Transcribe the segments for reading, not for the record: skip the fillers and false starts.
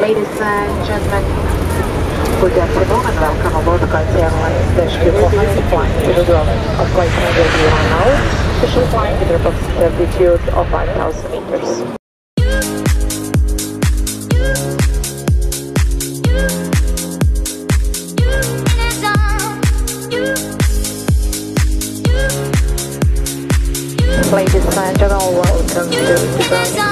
Ladies' side, gentlemen, good afternoon and welcome aboard Qatar Airlines -Q400 flight to Dubrovnik. Our flight time will be 1 hour, special flying with a possible altitude of 5,000 meters. Ladies and gentlemen, welcome to Dubrovnik.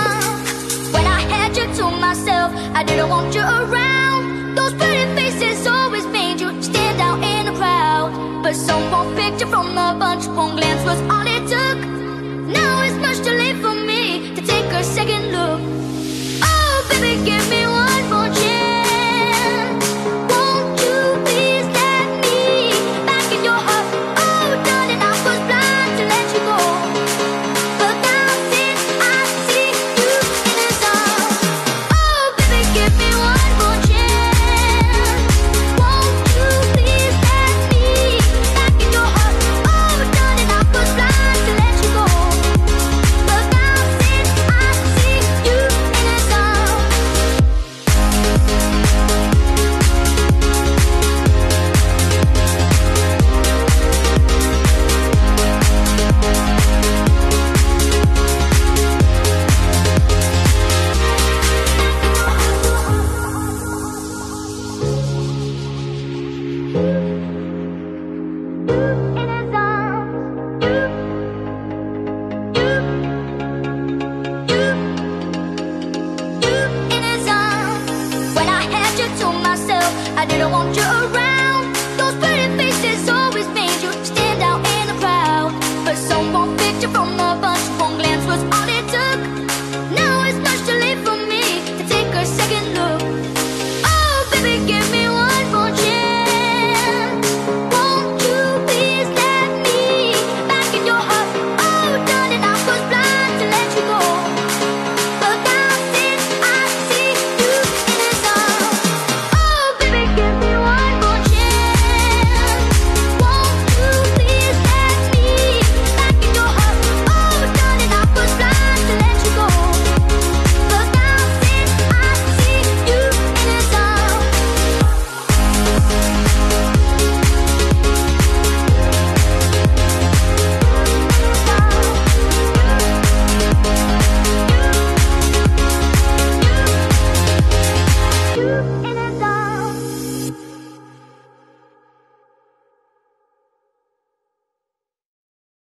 When I had you to myself, I didn't want you around. Those pretty faces always made you stand out in the crowd. But someone picked you from a bunch, one glance was all it took. Now it's much too late for me to take a second look. Oh, baby, give me one more chance. I didn't want you.